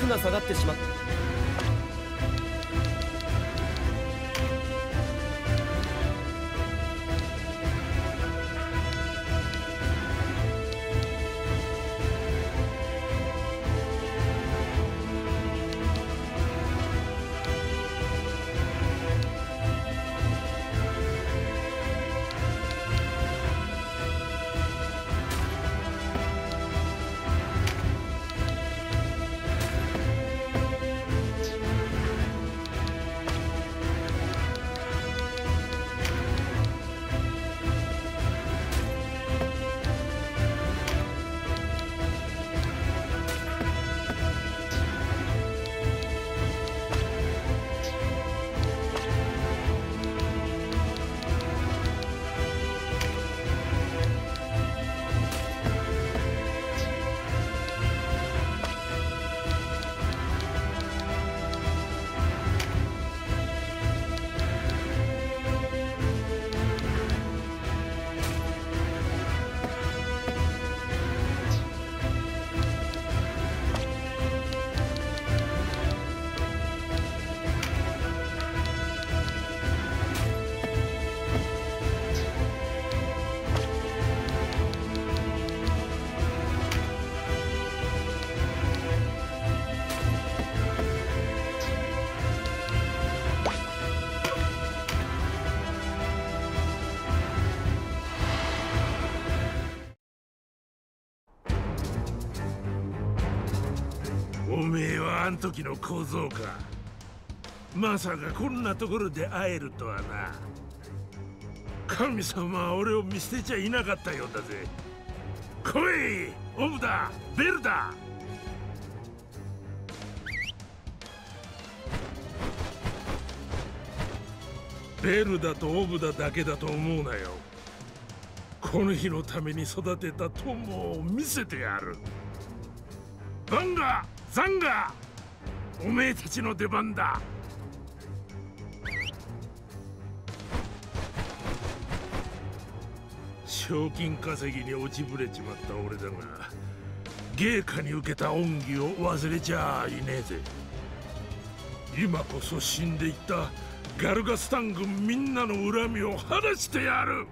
幕が下がってしまった。 あん時の小僧か。まさかこんなところで会えるとはな。神様は俺を見捨てちゃいなかったようだぜ。来い、オムだ、ベルだ。ベルだとオブだだけだと思うなよ。この日のために育てた友を見せてやる。バンガ、ザンガ、 おめえたちの出番だ。賞金稼ぎに落ちぶれちまった俺だが、芸家に受けた恩義を忘れちゃいねえぜ。今こそ死んでいったガルガスタン軍みんなの恨みを晴らしてやる。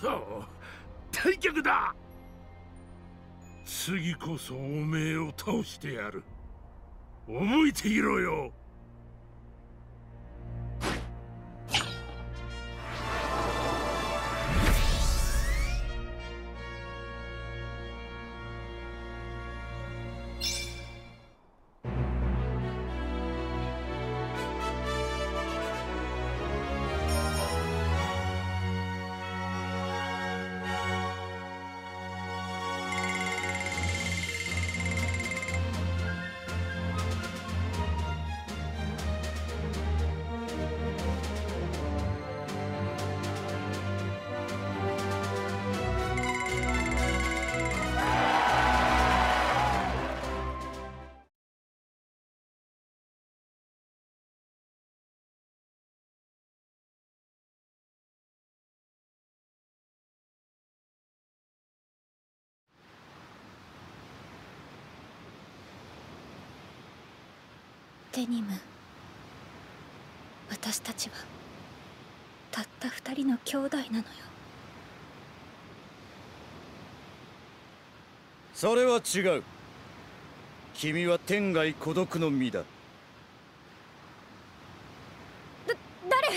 そう、退却だ。次こそおめえを倒してやる。覚えていろよ。 デニム、私たちはたった二人の兄弟なのよ。それは違う。君は天涯孤独の身だ。誰？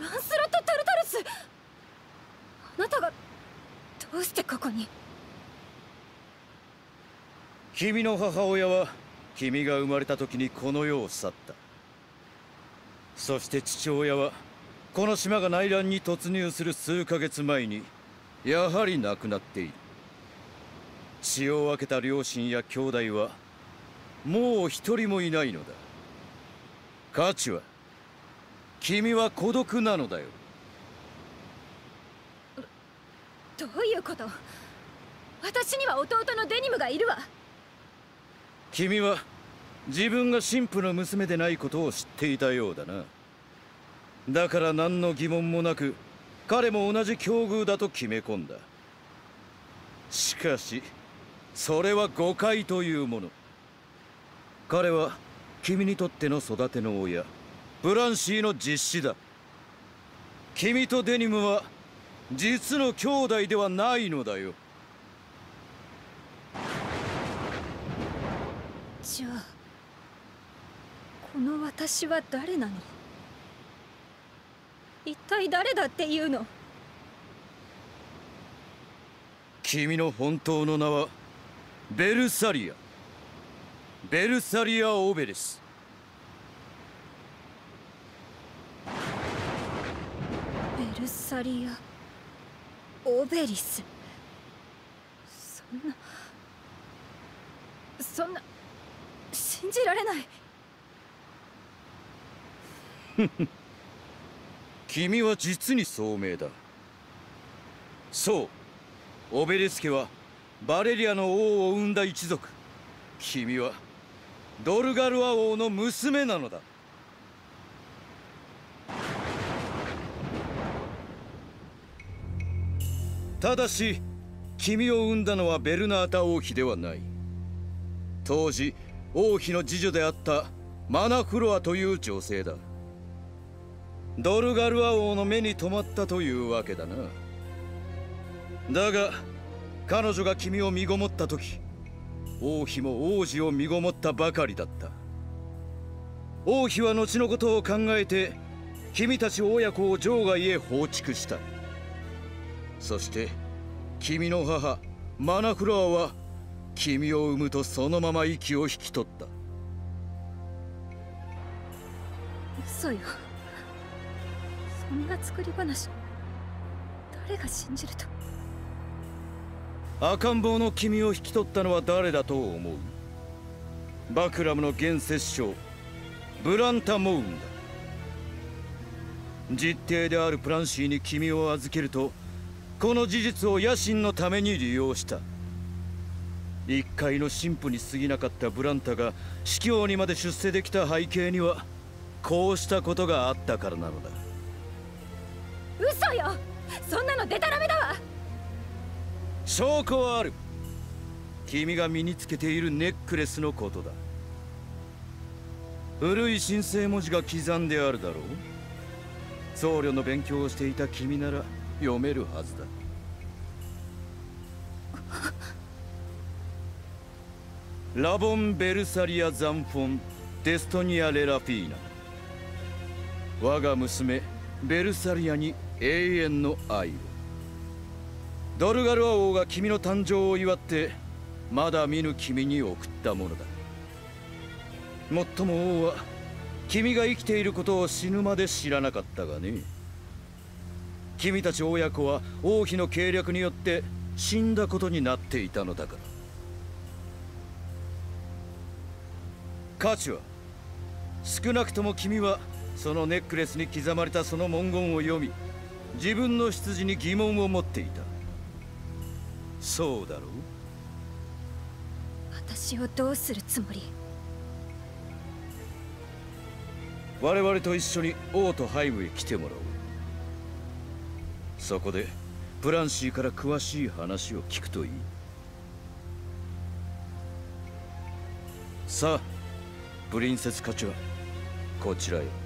ランスロット・タルタルス、あなたがどうしてここに？ 君の母親は君が生まれた時にこの世を去った。そして父親はこの島が内乱に突入する数ヶ月前にやはり亡くなっている。血を分けた両親や兄弟はもう一人もいないのだ。価値は君は孤独なのだよ。どういうこと？私には弟のデニムがいるわ。 君は自分が神父の娘でないことを知っていたようだな。だから何の疑問もなく彼も同じ境遇だと決め込んだ。しかしそれは誤解というもの。彼は君にとっての育ての親ブランシーの実子だ。君とデニムは実の兄弟ではないのだよ。 じゃあこの私は誰なの？一体誰だっていうの？君の本当の名はベルサリア。ベルサリア・オベレス。ベルサリア・オベリス。そんな 信じられない。君は実に聡明だ。そう、オベレス家はバレリアの王を生んだ一族。君はドルガルア王の娘なのだ。ただし君を生んだのはベルナータ王妃ではない。当時 王妃の次女であったマナフロアという女性だ。ドルガルア王の目に留まったというわけだな。だが彼女が君を身ごもった時、王妃も王子を身ごもったばかりだった。王妃は後のことを考えて君たち親子を城外へ放逐した。そして君の母マナフロアは 君を産むとそのまま息を引き取った。嘘よ。そんな作り話、誰が信じると。赤ん坊の君を引き取ったのは誰だと思う？バクラムの現摂政ブランタ・モウンだ。実弟であるプランシーに君を預けると、この事実を野心のために利用した。 一介の神父に過ぎなかったブランタが司教にまで出世できた背景にはこうしたことがあったからなのだ。嘘よ。そんなのデタラメだわ。証拠はある。君が身につけているネックレスのことだ。古い神聖文字が刻んであるだろう。僧侶の勉強をしていた君なら読めるはずだ。ラボン・ベルサリア・ザンフォン・デストニア・レラフィーナ、我が娘ベルサリアに永遠の愛を。ドルガルア王が君の誕生を祝ってまだ見ぬ君に送ったものだ。もっとも王は君が生きていることを死ぬまで知らなかったがね。君たち親子は王妃の計略によって死んだことになっていたのだから。価値は少なくとも君はそのネックレスに刻まれたその文言を読み、自分の出自に疑問を持っていた。そうだろう。私をどうするつもり？我々と一緒に王都ハイムへ来てもらおう。そこでプランシーから詳しい話を聞くといい。さあ、プリンセスカチュア、こちらへ。